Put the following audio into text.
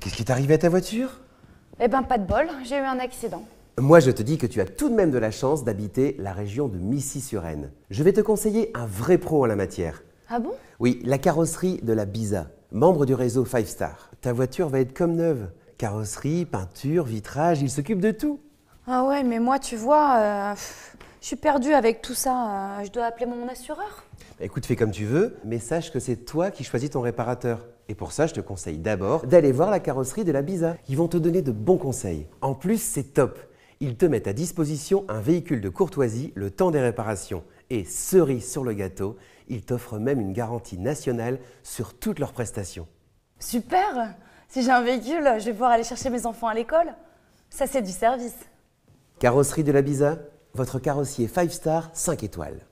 Mais qu'est-ce qui est arrivé à ta voiture? Eh ben, pas de bol, j'ai eu un accident. Moi, je te dis que tu as tout de même de la chance d'habiter la région de Missy sur Aisne. Je vais te conseiller un vrai pro en la matière. Ah bon? Oui, la carrosserie de la BISA, membre du réseau 5 Star. Ta voiture va être comme neuve. Carrosserie, peinture, vitrage, ils s'occupent de tout. Ah ouais, mais moi, tu vois, je suis perdue avec tout ça. Je dois appeler mon assureur. Écoute, fais comme tu veux, mais sache que c'est toi qui choisis ton réparateur. Et pour ça, je te conseille d'abord d'aller voir la carrosserie de la BISA. Ils vont te donner de bons conseils. En plus, c'est top. Ils te mettent à disposition un véhicule de courtoisie le temps des réparations. Et cerise sur le gâteau, ils t'offrent même une garantie nationale sur toutes leurs prestations. Super! Si j'ai un véhicule, je vais pouvoir aller chercher mes enfants à l'école. Ça, c'est du service. Carrosserie de la BISA, votre carrossier 5 Star 5 étoiles.